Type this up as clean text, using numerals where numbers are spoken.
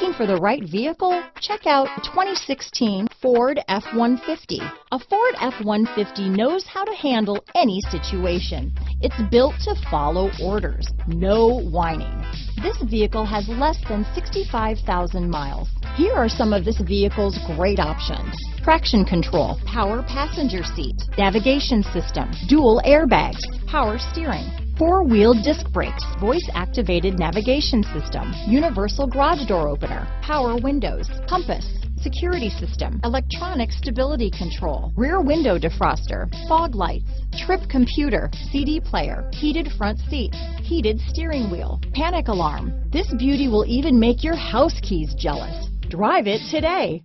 Looking for the right vehicle? Check out 2016 Ford F-150. A Ford F-150 knows how to handle any situation. It's built to follow orders, no whining. This vehicle has less than 65,000 miles. Here are some of this vehicle's great options: traction control, power passenger seat, navigation system, dual airbags, power steering, four-wheel disc brakes, voice-activated navigation system, universal garage door opener, power windows, compass, security system, electronic stability control, rear window defroster, fog lights, trip computer, CD player, heated front seats, heated steering wheel, panic alarm. This beauty will even make your house keys jealous. Drive it today.